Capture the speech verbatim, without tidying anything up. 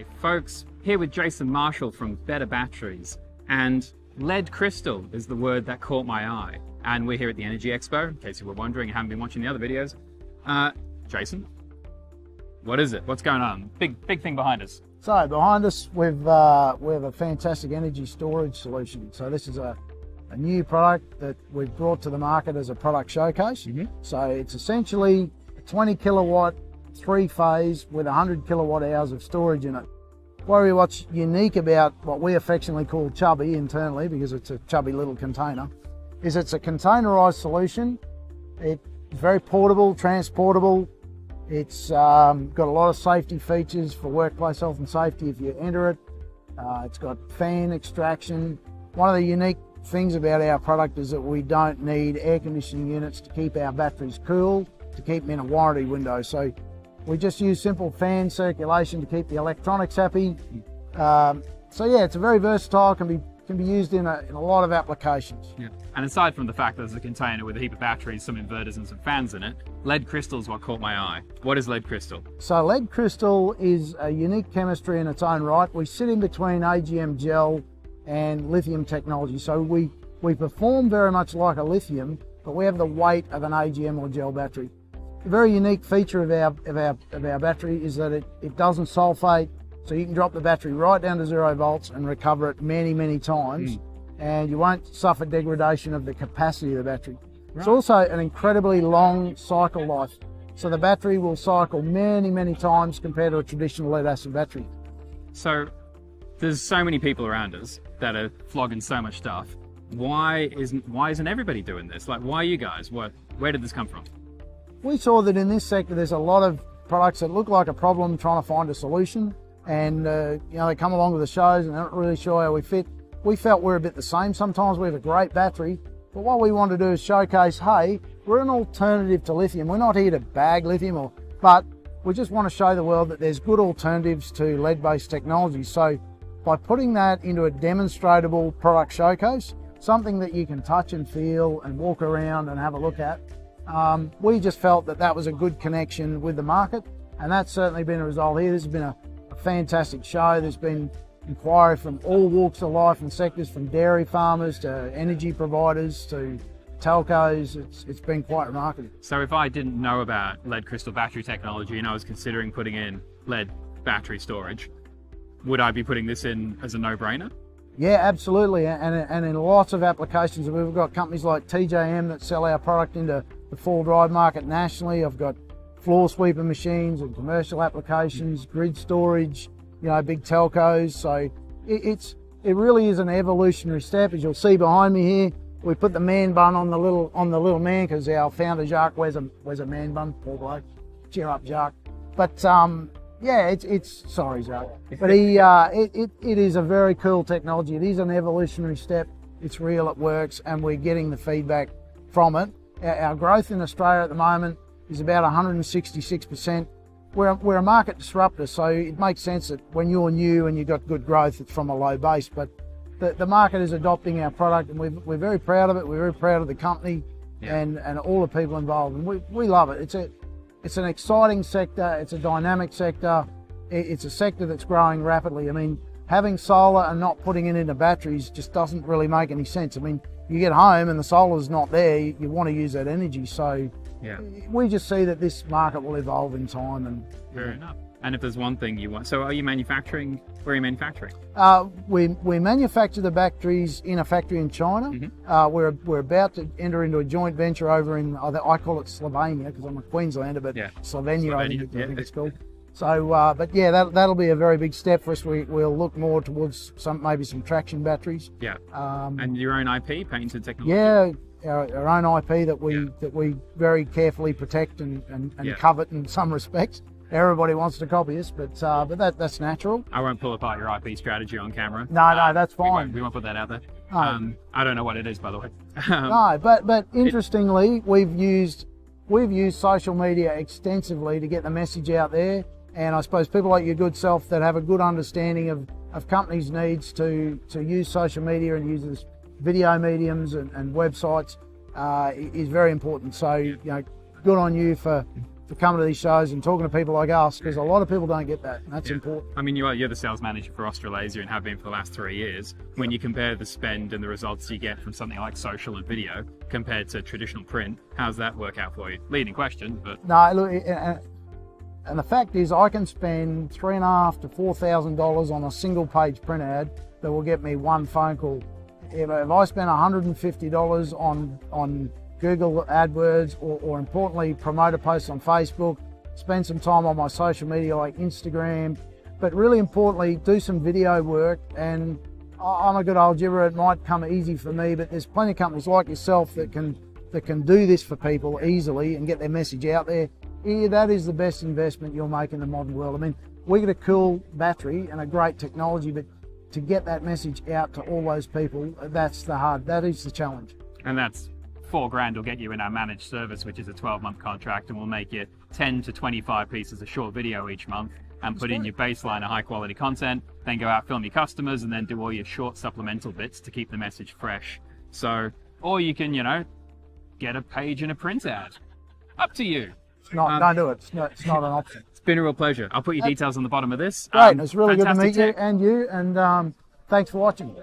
Hey folks, here with Jason Marshall from Better Batteries, and lead crystal is the word that caught my eye. And we're here at the Energy Expo, in case you were wondering and haven't been watching the other videos. Uh, Jason, what is it? What's going on? Big, big thing behind us. So behind us, we've, uh, we have a fantastic energy storage solution. So this is a, a new product that we've brought to the market as a product showcase. Mm-hmm. So it's essentially a twenty kilowatt three phase with one hundred kilowatt hours of storage in it. Worry what's unique about what we affectionately call Chubby internally, because it's a chubby little container, is it's a containerized solution. It's very portable, transportable. It's um, got a lot of safety features for workplace health and safety if you enter it. Uh, it's got fan extraction. One of the unique things about our product is that we don't need air conditioning units to keep our batteries cool, to keep them in a warranty window. So we just use simple fan circulation to keep the electronics happy. Um, so yeah, it's a very versatile, can be can be used in a, in a lot of applications. Yeah. And aside from the fact that there's a container with a heap of batteries, some inverters and some fans in it, lead crystal is what caught my eye. What is lead crystal? So lead crystal is a unique chemistry in its own right. We sit in between A G M gel and lithium technology. So we, we perform very much like a lithium, but we have the weight of an A G M or gel battery. A very unique feature of our, of our, of our battery is that it, it doesn't sulfate, so you can drop the battery right down to zero volts and recover it many, many times, mm. and you won't suffer degradation of the capacity of the battery. Right. It's also an incredibly long cycle life, so the battery will cycle many, many times compared to a traditional lead acid battery. So there's so many people around us that are flogging so much stuff. Why isn't, why isn't everybody doing this? Like, why you guys? What, where did this come from? We saw that in this sector there's a lot of products that look like a problem trying to find a solution, and uh, you know, they come along with the shows and they're not really sure how we fit. We felt we're a bit the same. Sometimes we have a great battery, but what we want to do is showcase, hey, we're an alternative to lithium. We're not here to bag lithium, or, but we just want to show the world that there's good alternatives to lead-based technology. So by putting that into a demonstratable product showcase, something that you can touch and feel and walk around and have a look at, Um, we just felt that that was a good connection with the market, and that's certainly been a result here. This has been a, a fantastic show. There's been inquiry from all walks of life and sectors, from dairy farmers to energy providers to telcos. It's, it's been quite remarkable. So if I didn't know about lead crystal battery technology and I was considering putting in lead battery storage, would I be putting this in as a no-brainer? Yeah, absolutely, and, and in lots of applications. We've got companies like T J M that sell our product into the four drive market nationally. I've got floor sweeper machines and commercial applications, grid storage, you know, big telcos. So it, it's, it really is an evolutionary step. As you'll see behind me here, we put the man bun on the little, on the little man, because our founder Jacques wears a, wears a man bun, poor bloke. Cheer up, Jacques. But um, yeah, it's, it's, sorry Jacques. But he, uh, it, it, it is a very cool technology. It is an evolutionary step. It's real, it works, and we're getting the feedback from it. Our growth in Australia at the moment is about one hundred sixty-six percent. We're, we're a market disruptor, so it makes sense that when you're new and you've got good growth, it's from a low base. But the, the market is adopting our product, and we've, we're very proud of it. We're very proud of the company, yeah, and, and all the people involved. And we, we love it. It's, a, it's an exciting sector. It's a dynamic sector. It's a sector that's growing rapidly. I mean, having solar and not putting it into batteries just doesn't really make any sense. I mean, you get home and the solar's not there, you, you want to use that energy. So yeah, we just see that this market will evolve in time. And fair yeah. enough. And if there's one thing you want, so are you manufacturing, where are you manufacturing? Uh, we, we manufacture the batteries in a factory in China. Mm-hmm. uh, we're, we're about to enter into a joint venture over in, I call it Slovenia because I'm a Queenslander, but yeah. Slovenia, Slovenia, I think, yeah. I think it's called. So, uh, but yeah, that, that'll be a very big step for us. We, we'll look more towards some, maybe some traction batteries. Yeah, um, and your own I P, patented technology. Yeah, our, our own I P that we, yeah. that we very carefully protect and, and, and yeah. covet in some respects. Everybody wants to copy us, but uh, but that, that's natural. I won't pull apart your I P strategy on camera. No, uh, no, that's fine. We won't, we won't put that out there. No. Um, I don't know what it is, by the way. No, but, but interestingly, it, we've used, we've used social media extensively to get the message out there. And I suppose people like your good self that have a good understanding of, of companies' needs to, to use social media and use this video mediums and, and websites uh, is very important. So, you know, good on you for, for coming to these shows and talking to people like us, because a lot of people don't get that, and that's yeah. important. I mean, you are, you're the sales manager for Australasia and have been for the last three years. When you compare the spend and the results you get from something like social and video compared to traditional print, how's that work out for you? Leading question, but... No, look, and the fact is I can spend three and a half to four thousand dollars on a single page print ad that will get me one phone call. If I spend one hundred and fifty dollars on, on Google AdWords, or, or importantly, promoter posts on Facebook, spend some time on my social media like Instagram, but really importantly, do some video work. And I'm a good old gibber, it might come easy for me, but there's plenty of companies like yourself that can, that can do this for people easily and get their message out there. Yeah, that is the best investment you'll make in the modern world. I mean, we get a cool battery and a great technology, but to get that message out to all those people, that's the hard, that is the challenge. And that's four grand will get you in our managed service, which is a twelve month contract, and we'll make you ten to twenty-five pieces of short video each month and that's put great. in your baseline of high quality content, then go out, film your customers, and then do all your short supplemental bits to keep the message fresh. So, or you can, you know, get a page in a print ad. Up to you. It's not, um, don't do it. It's not, it's not an option. It's been a real pleasure. I'll put your details on the bottom of this. Great. Um, it's really good to meet you and you, and um, thanks for watching.